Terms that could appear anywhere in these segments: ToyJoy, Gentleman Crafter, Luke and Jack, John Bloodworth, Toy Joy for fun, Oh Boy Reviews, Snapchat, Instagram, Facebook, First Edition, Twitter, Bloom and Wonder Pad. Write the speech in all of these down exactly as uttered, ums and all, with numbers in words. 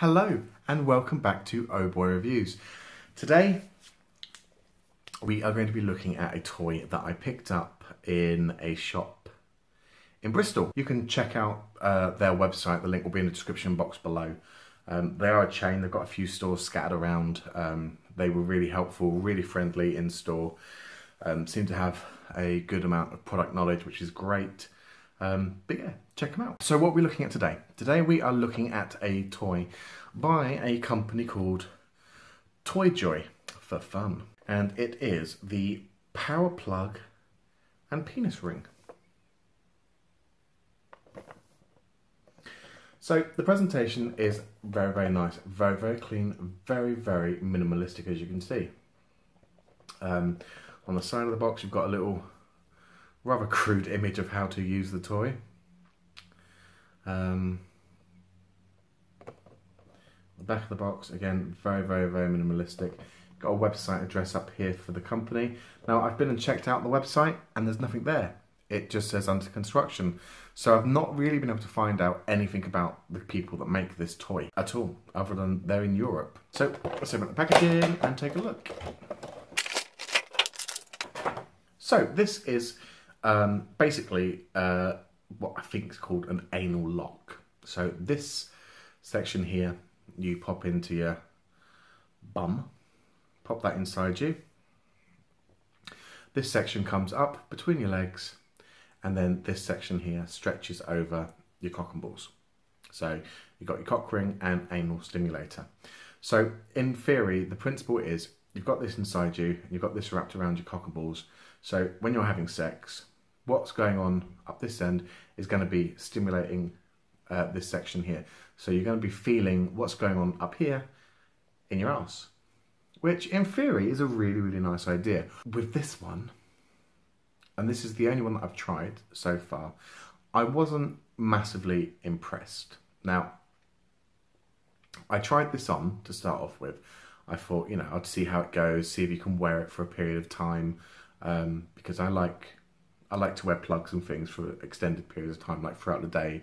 Hello and welcome back to Oh Boy Reviews. Today we are going to be looking at a toy that I picked up in a shop in Bristol. You can check out uh, their website, the link will be in the description box below. Um, they are a chain, they've got a few stores scattered around. Um, they were really helpful, really friendly in store. Um, seem to have a good amount of product knowledge, which is great. Um, but yeah, check them out. So what we're looking at today. Today we are looking at a toy by a company called Toy Joy for Fun. And it is the Power Plug and Penis Ring. So the presentation is very, very nice. Very, very clean. Very, very minimalistic, as you can see. Um, on the side of the box you've got a little rather crude image of how to use the toy. Um, the back of the box, again, very, very, very minimalistic. Got a website address up here for the company. Now, I've been and checked out the website and there's nothing there. It just says under construction. So I've not really been able to find out anything about the people that make this toy at all, other than they're in Europe. So let's open the packaging and take a look. So this is Um, basically uh, what I think is called an anal lock. So this section here, you pop into your bum, pop that inside you. This section comes up between your legs, and then this section here stretches over your cock and balls. So you've got your cock ring and anal stimulator. So in theory, the principle is you've got this inside you, and you've got this wrapped around your cock and balls. So when you're having sex, what's going on up this end is going to be stimulating uh, this section here. So you're going to be feeling what's going on up here in your ass, which in theory is a really, really nice idea. With this one, and this is the only one that I've tried so far, I wasn't massively impressed. Now, I tried this on to start off with. I thought, you know, I'd see how it goes, see if you can wear it for a period of time. Um, because I like I like to wear plugs and things for extended periods of time, like throughout the day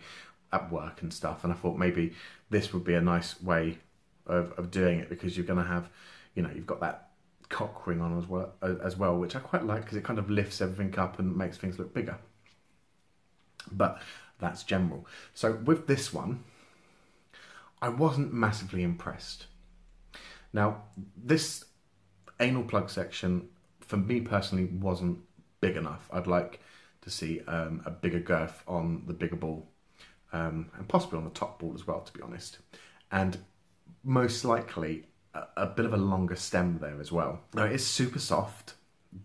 at work and stuff, and I thought maybe this would be a nice way of, of doing it, because you're going to have, you know, you've got that cock ring on as well, as well which I quite like because it kind of lifts everything up and makes things look bigger. But that's general. So with this one, I wasn't massively impressed. Now, this anal plug section, for me personally, wasn't big enough. I'd like to see um, a bigger girth on the bigger ball, um, and possibly on the top ball as well, to be honest. And most likely, a, a bit of a longer stem there as well. Now, it's super soft,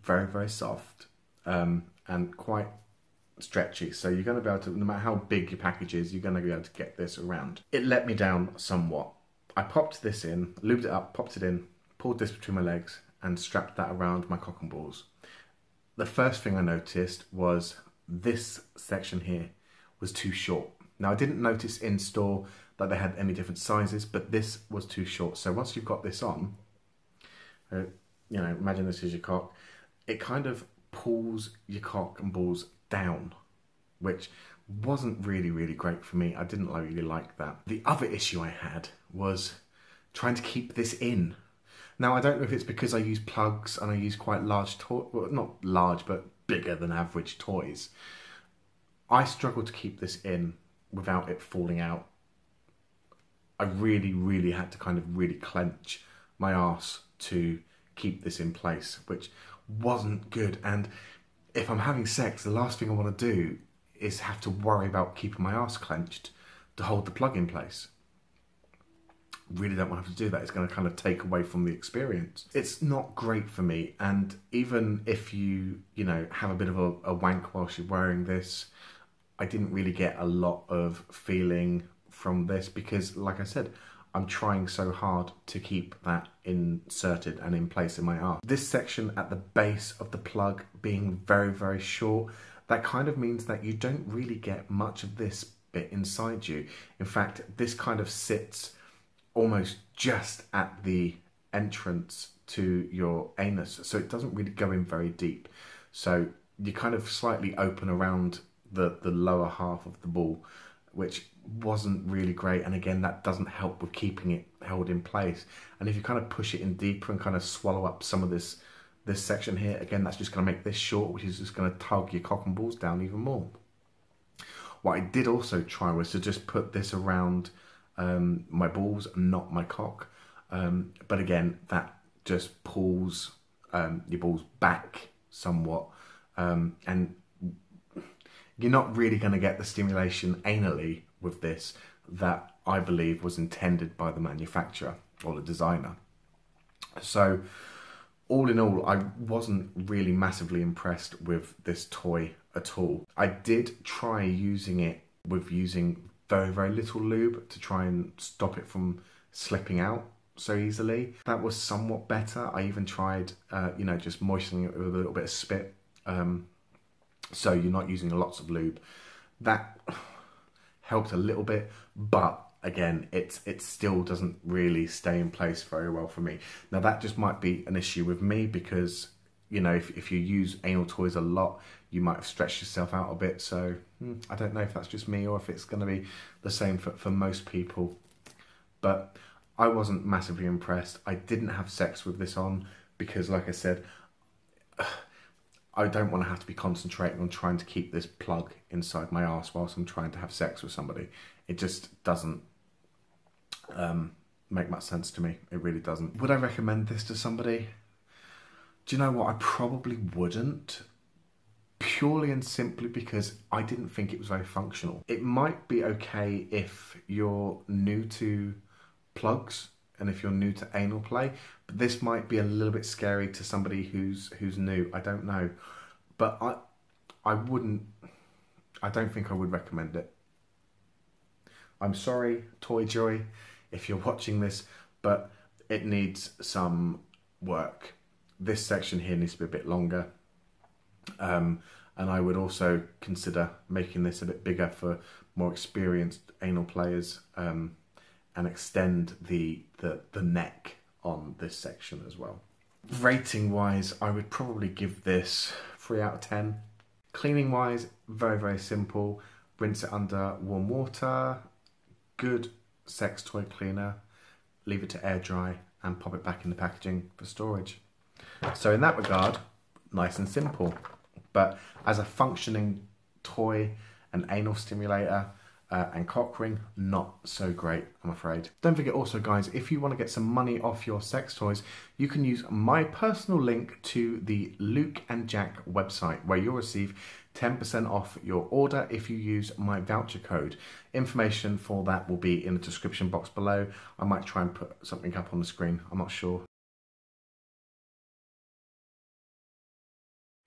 very, very soft, um, and quite stretchy. So you're gonna be able to, no matter how big your package is, you're gonna be able to get this around. It let me down somewhat. I popped this in, lubed it up, popped it in, pulled this between my legs, and strapped that around my cock and balls. The first thing I noticed was this section here was too short. Now, I didn't notice in store that they had any different sizes, but this was too short. So once you've got this on, uh, you know, imagine this is your cock, it kind of pulls your cock and balls down, which wasn't really, really great for me. I didn't really like that. The other issue I had was trying to keep this in. Now, I don't know if it's because I use plugs and I use quite large toys, well, not large, but bigger than average toys. I struggled to keep this in without it falling out. I really, really had to kind of really clench my arse to keep this in place, which wasn't good. And if I'm having sex, the last thing I want to do is have to worry about keeping my arse clenched to hold the plug in place. Really don't want to have to do that. It's going to kind of take away from the experience. It's not great for me. And even if you, you know, have a bit of a, a wank whilst you're wearing this, I didn't really get a lot of feeling from this because, like I said, I'm trying so hard to keep that inserted and in place in my arse. This section at the base of the plug being very, very short, that kind of means that you don't really get much of this bit inside you. In fact, this kind of sits almost just at the entrance to your anus, so it doesn't really go in very deep. So you kind of slightly open around the, the lower half of the ball, which wasn't really great, and again that doesn't help with keeping it held in place. And if you kind of push it in deeper and kind of swallow up some of this this section here, again that's just going to make this short, which is just going to tug your cock and balls down even more. What I did also try was to just put this around um, my balls, not my cock, um, but again that just pulls um, your balls back somewhat, um, and you're not really going to get the stimulation anally with this that I believe was intended by the manufacturer or the designer. So all in all, I wasn't really massively impressed with this toy at all. I did try using it with using very, very little lube to try and stop it from slipping out so easily. That was somewhat better. I even tried, uh, you know, just moistening it with a little bit of spit. Um, so you're not using lots of lube. That helped a little bit, but again, it's, it still doesn't really stay in place very well for me. Now that just might be an issue with me because, you know, if, if you use anal toys a lot, you might have stretched yourself out a bit. So hmm, I don't know if that's just me or if it's going to be the same for, for most people. But I wasn't massively impressed. I didn't have sex with this on because, like I said, I don't want to have to be concentrating on trying to keep this plug inside my ass whilst I'm trying to have sex with somebody. It just doesn't um, make much sense to me. It really doesn't. Would I recommend this to somebody? Do you know what? I probably wouldn't. Purely and simply because I didn't think it was very functional. It might be okay if you're new to plugs and if you're new to anal play, but this might be a little bit scary to somebody who's who's new. I don't know, but I I wouldn't. I don't think I would recommend it. I'm sorry, Toy Joy, if you're watching this, but it needs some work. This section here needs to be a bit longer, um, and I would also consider making this a bit bigger for more experienced anal players. Um, and extend the, the, the neck on this section as well. Rating-wise, I would probably give this three out of ten. Cleaning-wise, very, very simple. Rinse it under warm water, good sex toy cleaner, leave it to air dry, and pop it back in the packaging for storage. So in that regard, nice and simple. But as a functioning toy, an anal stimulator, Uh, and cock ring, not so great, I'm afraid. Don't forget also, guys, if you want to get some money off your sex toys, you can use my personal link to the Luke and Jack website, where you'll receive ten percent off your order if you use my voucher code. Information for that will be in the description box below. I might try and put something up on the screen, I'm not sure.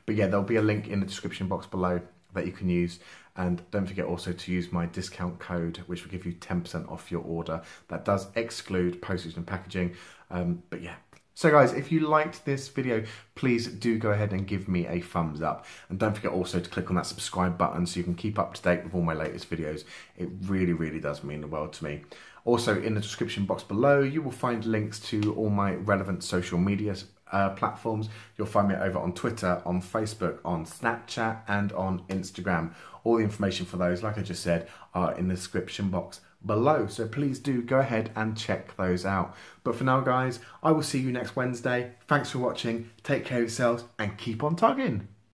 But yeah, there'll be a link in the description box below that you can use, and don't forget also to use my discount code, which will give you ten percent off your order. That does exclude postage and packaging, um, but yeah. So guys, if you liked this video, please do go ahead and give me a thumbs up, and don't forget also to click on that subscribe button so you can keep up to date with all my latest videos. It really, really does mean the world to me. Also, in the description box below, you will find links to all my relevant social media Uh, platforms. You'll find me over on Twitter, on Facebook, on Snapchat, and on Instagram. All the information for those, like I just said, are in the description box below, so please do go ahead and check those out. But for now, guys, I will see you next Wednesday. Thanks for watching, take care of yourselves, and keep on tugging.